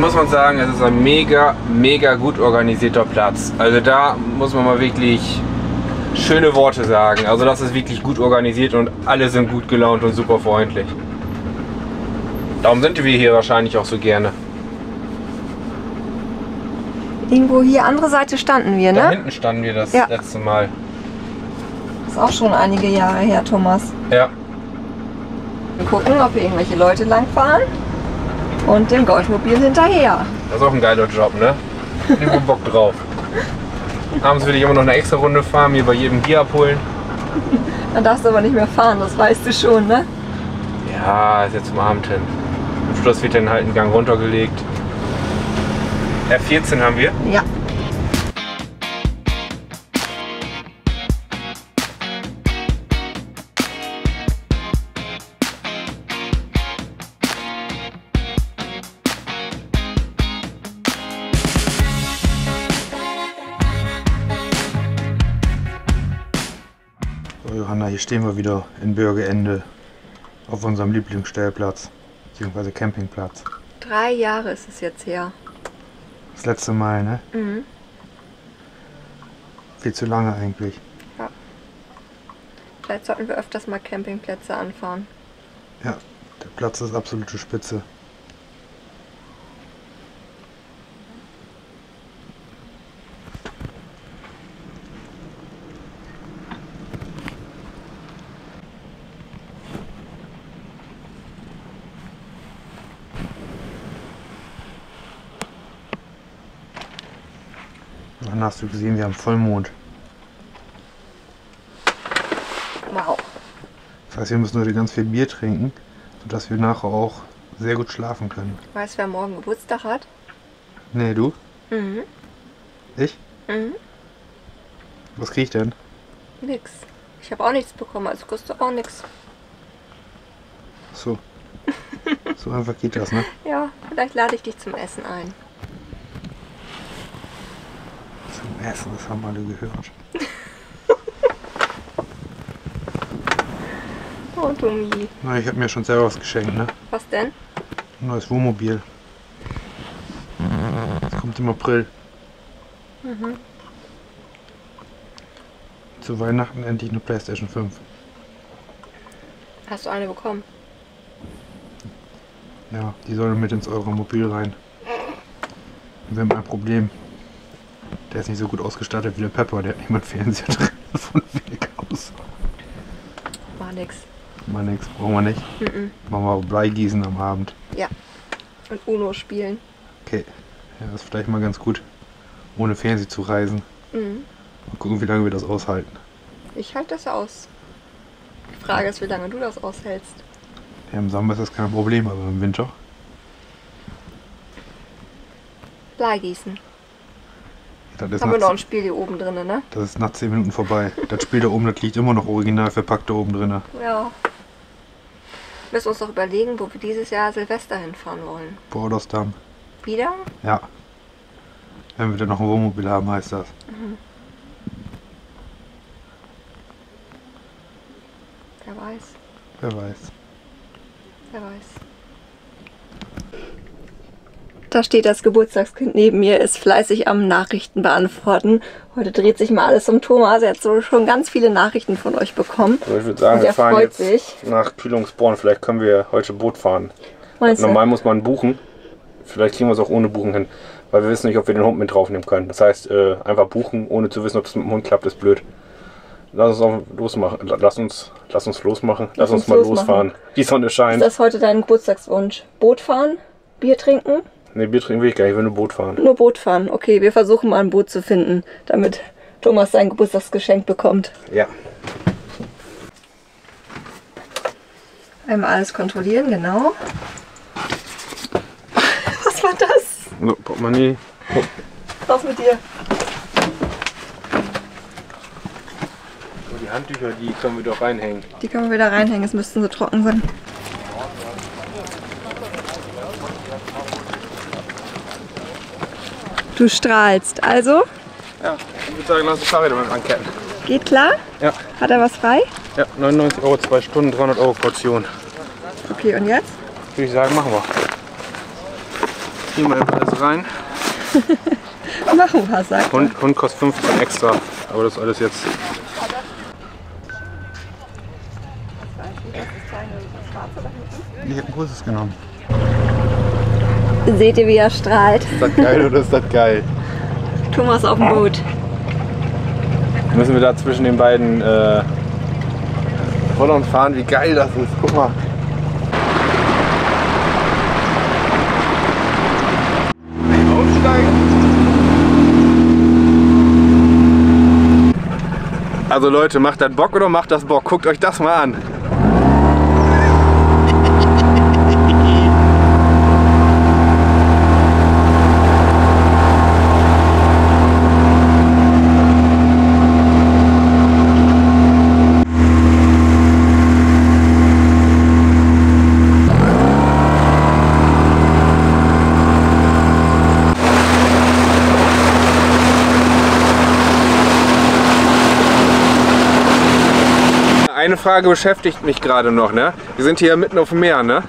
muss man sagen, es ist ein mega, mega gut organisierter Platz. Also da muss man mal wirklich schöne Worte sagen. Also das ist wirklich gut organisiert und alle sind gut gelaunt und super freundlich. Darum sind wir hier wahrscheinlich auch so gerne. Irgendwo hier, andere Seite standen wir, ne? Da hinten standen wir das letzte Mal. Das ist auch schon einige Jahre her, Thomas. Ja. Wir gucken, ob hier irgendwelche Leute langfahren und dem Golfmobil hinterher. Das ist auch ein geiler Job, ne? Ich hab Bock drauf. Abends will ich immer noch eine extra Runde fahren, mir bei jedem Bier abholen. Dann darfst du aber nicht mehr fahren, das weißt du schon, ne? Ja, ist jetzt zum Abend hin. Am Schluss wird dann halt ein Gang runtergelegt. F14 haben wir? Ja. So Johanna, hier stehen wir wieder in Börgerende auf unserem Lieblingsstellplatz bzw. Campingplatz. 3 Jahre ist es jetzt her. Das letzte Mal, ne? Mhm. Viel zu lange eigentlich. Ja. Vielleicht sollten wir öfters mal Campingplätze anfahren. Ja, der Platz ist absolute Spitze. Dann hast du gesehen, wir haben Vollmond. Wow. Das heißt, wir müssen heute ganz viel Bier trinken, sodass wir nachher auch sehr gut schlafen können. Weißt du, wer morgen Geburtstag hat? Nee, du? Mhm. Ich? Mhm. Was krieg ich denn? Nix. Ich habe auch nichts bekommen, also kriegst du auch nichts. So. So einfach geht das, ne? Ja, vielleicht lade ich dich zum Essen ein. Essen, das haben alle gehört. Oh, Tommy. Na, ich habe mir schon selber was geschenkt, ne? Was denn? Ein neues Wohnmobil. Das kommt im April. Mhm. Zu Weihnachten endlich eine Playstation 5. Hast du eine bekommen? Ja, die soll mit ins Euromobil rein. Wir haben ein Problem. Der ist nicht so gut ausgestattet wie der Pepper, der hat nicht mal einen Fernseher drin, von weg aus. War nix. War nix, brauchen wir nicht. Mm-mm. Machen wir auch Bleigießen am Abend. Ja. Und Uno spielen. Okay. Ja, das ist vielleicht mal ganz gut, ohne Fernseher zu reisen. Mhm. Mal gucken, wie lange wir das aushalten. Ich halte das aus. Die Frage ist, wie lange du das aushältst. Ja, im Sommer ist das kein Problem, aber im Winter? Bleigießen. Haben wir noch ein Spiel hier oben drin, ne? Das ist nach 10 Minuten vorbei. Das Spiel da oben, das liegt immer noch original verpackt da oben drin. Ja. Wir müssen uns doch überlegen, wo wir dieses Jahr Silvester hinfahren wollen. Börgerende. Wieder? Ja. Wenn wir dann noch ein Wohnmobil haben, heißt das. Mhm. Wer weiß. Wer weiß. Wer weiß. Da steht das Geburtstagskind neben mir, ist fleißig am Nachrichten beantworten. Heute dreht sich mal alles um Thomas. Er hat so schon ganz viele Nachrichten von euch bekommen. Also ich würde sagen, wir fahren jetzt nach Kühlungsborn. Vielleicht können wir heute Boot fahren. Meinst du? Normal muss man buchen. Vielleicht kriegen wir es auch ohne Buchen hin. Weil wir wissen nicht, ob wir den Hund mit draufnehmen können. Das heißt, einfach buchen, ohne zu wissen, ob das mit dem Hund klappt, ist blöd. Lass uns losmachen. Lass uns losmachen. Lass uns mal losfahren. Die Sonne scheint. Ist das heute dein Geburtstagswunsch? Boot fahren? Bier trinken? Ne, Bier trinken will ich gar nicht, ich will nur Boot fahren. Nur Boot fahren, okay. Wir versuchen mal ein Boot zu finden, damit Thomas sein Geburtstagsgeschenk bekommt. Ja. Einmal alles kontrollieren, genau. Was war das? No, Portemonnaie. Raus mit dir. Die Handtücher, die können wir doch reinhängen. Die können wir da reinhängen, es müssten so trocken sein. Du strahlst, also? Ja, ich würde sagen, lass uns Fahrräder mit anketten. Geht klar? Ja. Hat er was frei? Ja, 99 Euro, 2 Stunden, 300 Euro Portion. Okay, und jetzt? Würde ich sagen, machen wir. Kriegen wir alles rein. Machen wir, sagt er. Hund kostet 15 extra, aber das ist alles jetzt. Ich habe ein großes genommen. Seht ihr, wie er strahlt? Ist das geil oder ist das geil? Thomas auf dem Boot. Müssen wir da zwischen den beiden voll und fahren, wie geil das ist. Guck mal. Also Leute, macht das Bock oder macht das Bock? Guckt euch das mal an. Eine Frage beschäftigt mich gerade noch, ne? Wir sind hier mitten auf dem Meer, ne?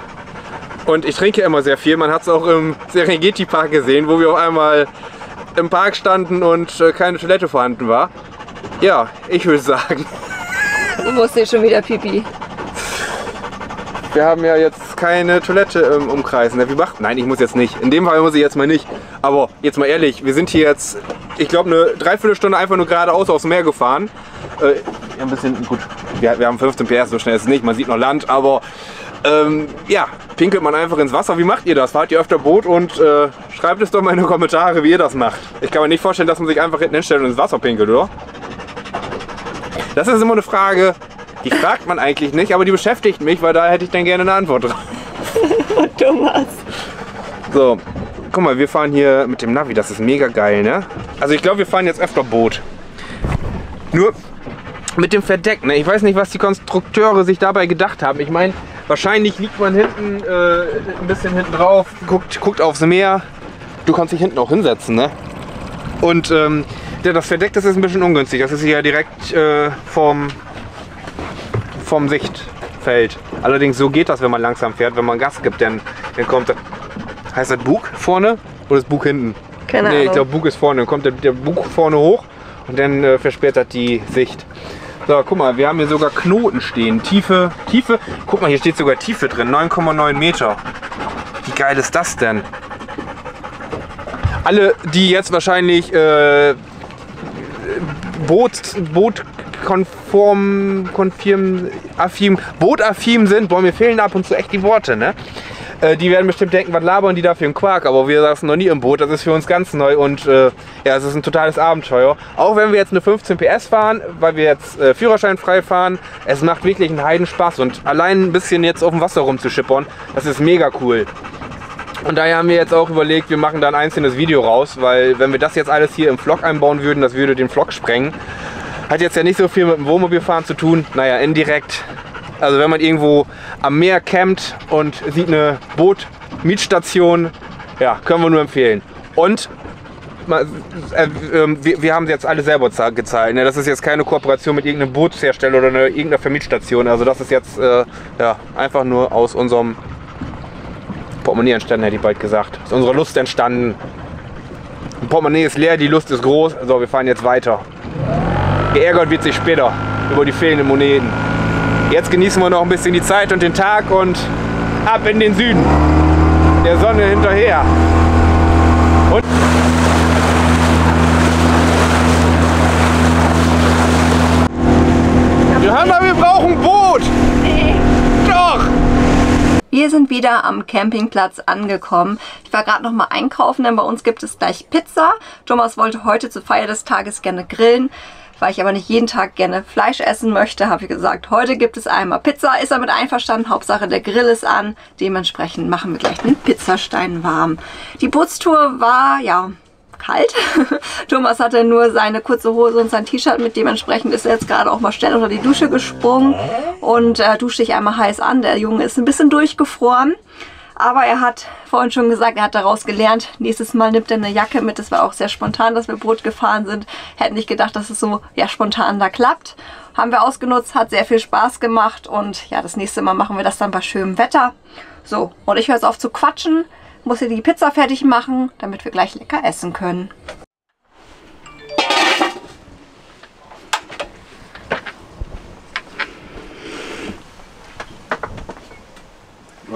Und ich trinke immer sehr viel. Man hat es auch im Serengeti-Park gesehen, wo wir auf einmal im Park standen und keine Toilette vorhanden war. Ja, ich würde sagen. Du musst hier schon wieder Pipi. Wir haben ja jetzt keine Toilette im Umkreis. Ne? Nein, ich muss jetzt nicht. In dem Fall muss ich jetzt mal nicht. Aber jetzt mal ehrlich, wir sind hier jetzt, ich glaube, eine Dreiviertelstunde einfach nur geradeaus aufs Meer gefahren. Ein bisschen, gut, wir haben 15 PS, so schnell ist es nicht, man sieht noch Land, aber ja, pinkelt man einfach ins Wasser. Wie macht ihr das? Fahrt ihr öfter Boot und schreibt es doch mal in die Kommentare, wie ihr das macht. Ich kann mir nicht vorstellen, dass man sich einfach hinten hinstellt und ins Wasser pinkelt, oder? Das ist immer eine Frage, die fragt man eigentlich nicht, aber die beschäftigt mich, weil da hätte ich dann gerne eine Antwort drauf. Thomas. So, guck mal, wir fahren hier mit dem Navi, das ist mega geil, ne? Also ich glaube, wir fahren jetzt öfter Boot. Nur mit dem Verdeck, ne? Ich weiß nicht, was die Konstrukteure sich dabei gedacht haben. Ich meine, wahrscheinlich liegt man hinten ein bisschen hinten drauf, guckt aufs Meer. Du kannst dich hinten auch hinsetzen, ne? Und das Verdeck, das ist ein bisschen ungünstig. Das ist ja direkt vom Sichtfeld. Allerdings so geht das, wenn man langsam fährt. Wenn man Gas gibt, dann kommt das. Heißt das Bug vorne oder das Bug hinten? Keine Ahnung. Nee, ich glaube, Bug ist vorne. Dann kommt der Bug vorne hoch und dann verspätet die Sicht. So, guck mal, wir haben hier sogar Knoten stehen. Tiefe. Guck mal, hier steht sogar Tiefe drin. 9,9 Meter. Wie geil ist das denn? Alle, die jetzt wahrscheinlich Boot-affin sind, boah, mir fehlen ab und zu echt die Worte, ne? Die werden bestimmt denken, was labern die da für einen Quark, aber wir saßen noch nie im Boot, das ist für uns ganz neu und ja, es ist ein totales Abenteuer. Auch wenn wir jetzt eine 15 PS fahren, weil wir jetzt führerscheinfrei fahren, es macht wirklich einen Heidenspaß und allein ein bisschen jetzt auf dem Wasser rumzuschippern, das ist mega cool. Und daher haben wir jetzt auch überlegt, wir machen da ein einzelnes Video raus, weil wenn wir das jetzt alles hier im Vlog einbauen würden, das würde den Vlog sprengen. Hat jetzt ja nicht so viel mit dem Wohnmobilfahren zu tun, naja, indirekt. Also wenn man irgendwo am Meer campt und sieht eine Boot-Mietstation, ja, können wir nur empfehlen. Und wir haben sie jetzt alle selber gezahlt. Ne? Das ist jetzt keine Kooperation mit irgendeinem Bootshersteller oder irgendeiner Vermietstation. Also das ist jetzt ja, einfach nur aus unserem Portemonnaie entstanden, hätte ich bald gesagt. Aus unserer Lust entstanden. Ein Portemonnaie ist leer, die Lust ist groß. So, wir fahren jetzt weiter. Geärgert wird sich später über die fehlenden Moneten. Jetzt genießen wir noch ein bisschen die Zeit und den Tag und ab in den Süden, der Sonne hinterher. Und Johanna, wir brauchen ein Boot! Nee. Doch! Wir sind wieder am Campingplatz angekommen. Ich war gerade noch mal einkaufen, denn bei uns gibt es gleich Pizza. Thomas wollte heute zur Feier des Tages gerne grillen. Weil ich aber nicht jeden Tag gerne Fleisch essen möchte, habe ich gesagt, heute gibt es einmal Pizza. Ist damit einverstanden, Hauptsache der Grill ist an. Dementsprechend machen wir gleich den Pizzastein warm. Die Bootstour war, ja, kalt. Thomas hatte nur seine kurze Hose und sein T-Shirt mit. Dementsprechend ist er jetzt gerade auch mal schnell unter die Dusche gesprungen und duscht sich einmal heiß an. Der Junge ist ein bisschen durchgefroren. Aber er hat vorhin schon gesagt, er hat daraus gelernt, nächstes Mal nimmt er eine Jacke mit. Das war auch sehr spontan, dass wir Boot gefahren sind. Hätten nicht gedacht, dass es so ja, spontan da klappt. Haben wir ausgenutzt, hat sehr viel Spaß gemacht und ja, das nächste Mal machen wir das dann bei schönem Wetter. So, und ich höre jetzt auf zu quatschen, muss sie die Pizza fertig machen, damit wir gleich lecker essen können.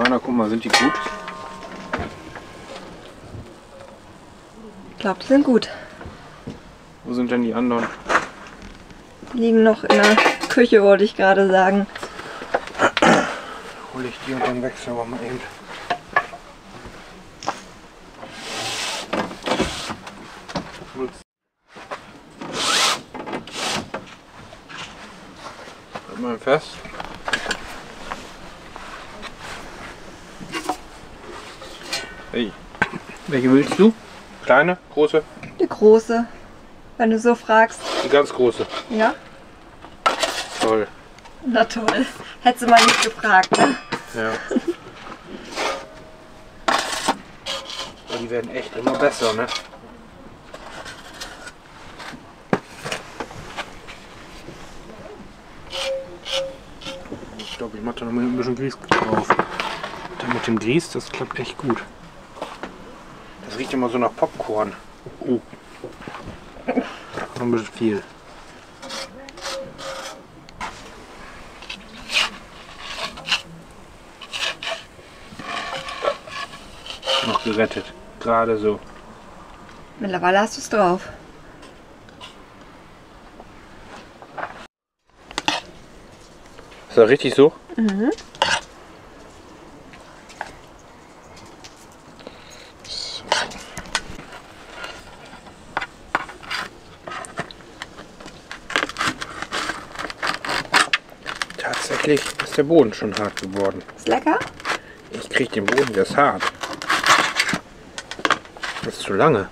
Na, guck mal, sind die gut? Ich glaube, die sind gut. Wo sind denn die anderen? Die liegen noch in der Küche, wollte ich gerade sagen. Hole ich die und dann wechseln wir mal eben. Halt mal fest. Hey. Welche willst du? Kleine? Große? Die große, wenn du so fragst. Die ganz große? Ja. Toll. Na toll. Hättest du mal nicht gefragt, ne? Ja. Aber die werden echt immer besser, ne? Ich glaube, ich mache da noch ein bisschen Grieß drauf. Dann mit dem Grieß, das klappt echt gut. Das riecht immer so nach Popcorn. Oh. Noch ein bisschen viel. Noch gerettet. Gerade so. Mittlerweile hast du es drauf. Ist das richtig so? Mhm. Tatsächlich ist der Boden schon hart geworden. Ist lecker? Ich krieg den Boden, der ist hart. Das ist zu lange.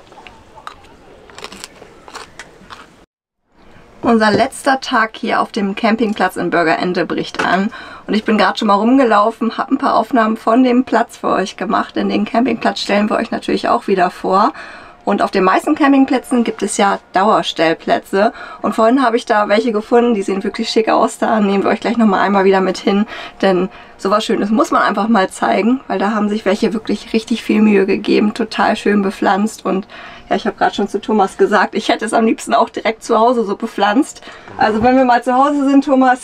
Unser letzter Tag hier auf dem Campingplatz in Börgerende bricht an. Und ich bin gerade schon mal rumgelaufen, habe ein paar Aufnahmen von dem Platz für euch gemacht. Denn den Campingplatz stellen wir euch natürlich auch wieder vor. Und auf den meisten Campingplätzen gibt es ja Dauerstellplätze. Und vorhin habe ich da welche gefunden, die sehen wirklich schick aus. Da nehmen wir euch gleich nochmal einmal wieder mit hin. Denn sowas Schönes muss man einfach mal zeigen, weil da haben sich welche wirklich richtig viel Mühe gegeben, total schön bepflanzt. Und ja, ich habe gerade schon zu Thomas gesagt, ich hätte es am liebsten auch direkt zu Hause so bepflanzt. Also wenn wir mal zu Hause sind, Thomas,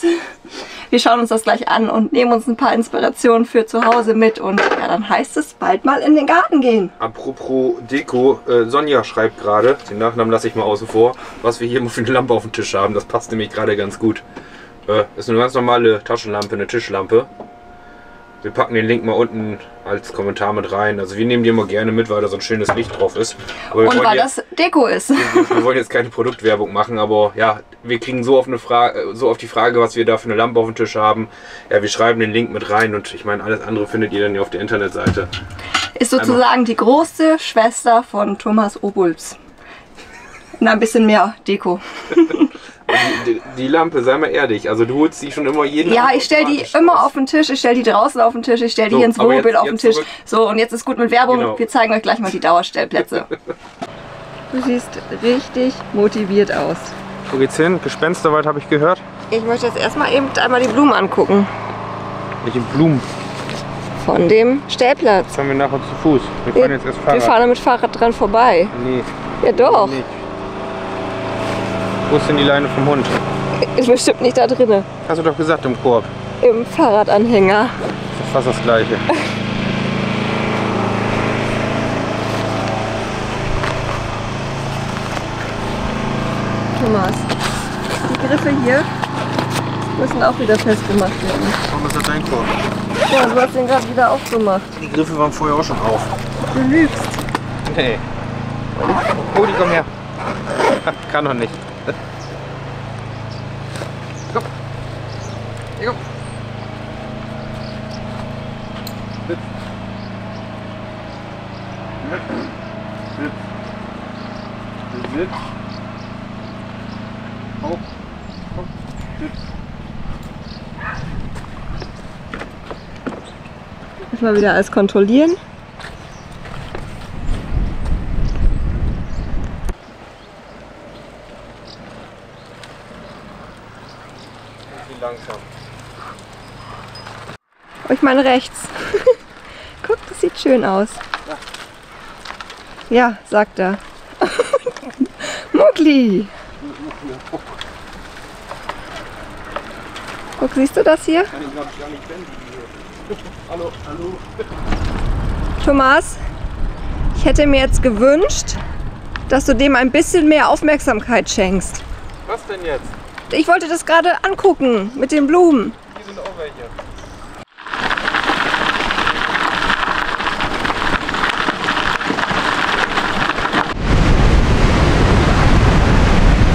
wir schauen uns das gleich an und nehmen uns ein paar Inspirationen für zu Hause mit. Und ja, dann heißt es bald mal in den Garten gehen. Apropos Deko, Sonja schreibt gerade, den Nachnamen lasse ich mal außen vor, was wir hier für eine Lampe auf dem Tisch haben. Das passt nämlich gerade ganz gut. Ist eine ganz normale Taschenlampe, eine Tischlampe. Wir packen den Link mal unten als Kommentar mit rein. Also wir nehmen die immer gerne mit, weil da so ein schönes Licht drauf ist. Aber und weil jetzt, das Deko ist. Wir wollen jetzt keine Produktwerbung machen, aber ja, wir kriegen so auf, die Frage, was wir da für eine Lampe auf dem Tisch haben. Ja, wir schreiben den Link mit rein und ich meine, alles andere findet ihr dann hier auf der Internetseite. Ist sozusagen einmal die große Schwester von Thomas Obulz. Na, ein bisschen mehr Deko. Die Lampe, sei mal ehrlich, also du holst die schon immer jeden... Ja, ich stelle die immer auf den Tisch, ich stelle die draußen auf den Tisch, ich stelle die hier ins Wohnmobil auf den Tisch. So, und jetzt ist gut mit Werbung, genau. Wir zeigen euch gleich mal die Dauerstellplätze. Du siehst richtig motiviert aus. Wo geht's hin? Gespensterwald habe ich gehört. Ich möchte jetzt erstmal eben einmal die Blumen angucken. Welche Blumen? Von dem Stellplatz. Das fahren wir nachher zu Fuß. Wir fahren jetzt erst Fahrrad. Wir fahren mit Fahrrad dran vorbei. Nee. Ja doch. Nee. Wo ist denn die Leine vom Hund? Ist bestimmt nicht da drin. Hast du doch gesagt, im Korb. Im Fahrradanhänger. Das ist fast das Gleiche. Thomas, die Griffe hier müssen auch wieder festgemacht werden. Warum ist das dein Korb? Ja, du hast den gerade wieder aufgemacht. Die Griffe waren vorher auch schon auf. Du lügst. Nee. Oh, die kommen her. Kann doch nicht. Komm. Hier, komm. Sitz. Sitz. Sitz. Sitz. Auf. Komm. Sitz. Erstmal wieder alles kontrollieren. Ich meine rechts. Guck, das sieht schön aus. Ja. Ja, sagt er. Mogli! Guck, siehst du das hier? Kann ich glaube ich gar nicht wenden hier. Hallo, hallo. Thomas, ich hätte mir jetzt gewünscht, dass du dem ein bisschen mehr Aufmerksamkeit schenkst. Was denn jetzt? Ich wollte das gerade angucken mit den Blumen. Hier sind auch welche.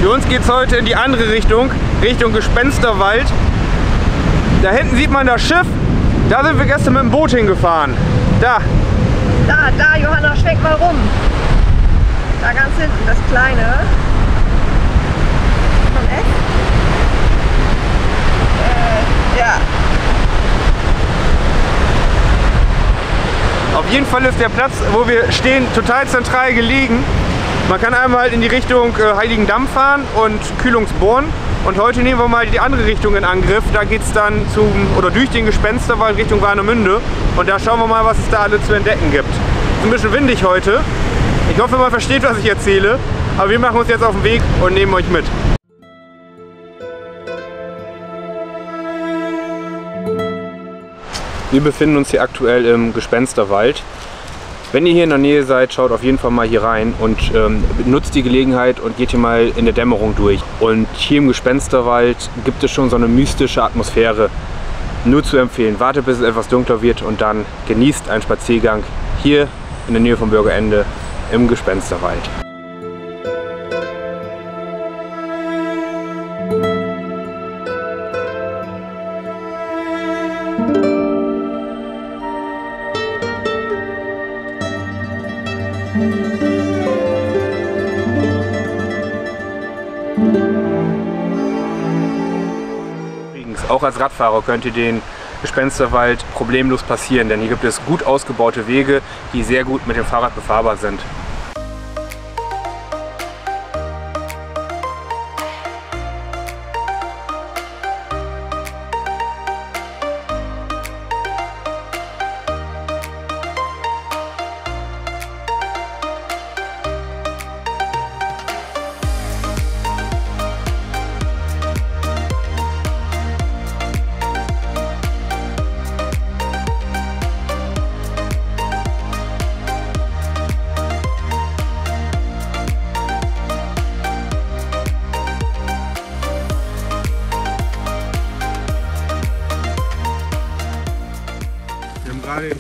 Für uns geht es heute in die andere Richtung, Richtung Gespensterwald. Da hinten sieht man das Schiff, da sind wir gestern mit dem Boot hingefahren. Da! Da, Johanna, schwenk mal rum. Da ganz hinten, das kleine. Von echt? Ja. Auf jeden Fall ist der Platz, wo wir stehen, total zentral gelegen. Man kann einmal halt in die Richtung Heiligendamm fahren und Kühlungsborn. Und heute nehmen wir mal die andere Richtung in Angriff. Da geht es dann durch den Gespensterwald Richtung Warnemünde. Und da schauen wir mal, was es da alles zu entdecken gibt. Es ist ein bisschen windig heute. Ich hoffe, man versteht, was ich erzähle. Aber wir machen uns jetzt auf den Weg und nehmen euch mit. Wir befinden uns hier aktuell im Gespensterwald. Wenn ihr hier in der Nähe seid, schaut auf jeden Fall mal hier rein und nutzt die Gelegenheit und geht hier mal in der Dämmerung durch. Und hier im Gespensterwald gibt es schon so eine mystische Atmosphäre. Nur zu empfehlen, wartet bis es etwas dunkler wird und dann genießt einen Spaziergang hier in der Nähe vom Börgerende im Gespensterwald. Auch als Radfahrer könnt ihr den Gespensterwald problemlos passieren, denn hier gibt es gut ausgebaute Wege, die sehr gut mit dem Fahrrad befahrbar sind.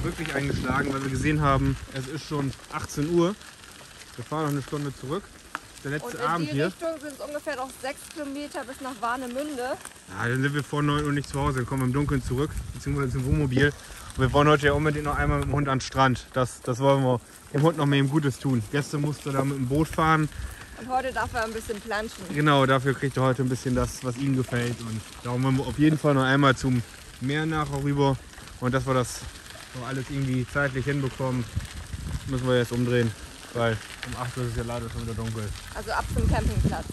Wirklich eingeschlagen, weil wir gesehen haben, es ist schon 18 Uhr. Wir fahren noch eine Stunde zurück. Der letzte Abend hier. In die Richtung sind es ungefähr noch 6 Kilometer bis nach Warnemünde. Ja, dann sind wir vor 9 Uhr nicht zu Hause, dann kommen wir im Dunkeln zurück, beziehungsweise zum Wohnmobil. Und wir wollen heute ja unbedingt noch einmal mit dem Hund an den Strand. Das wollen wir dem Hund noch mal eben Gutes tun. Gestern musste er da mit dem Boot fahren. Und heute darf er ein bisschen planschen. Genau, dafür kriegt er heute ein bisschen das, was ihm gefällt. Und darum wollen wir auf jeden Fall noch einmal zum Meer nachher rüber. Und das war das. Alles irgendwie zeitlich hinbekommen, müssen wir jetzt umdrehen, weil um 8 Uhr ist ja leider schon wieder dunkel. Also ab zum Campingplatz.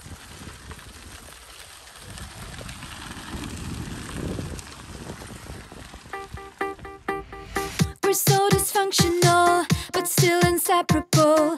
We're so dysfunctional, but still inseparable.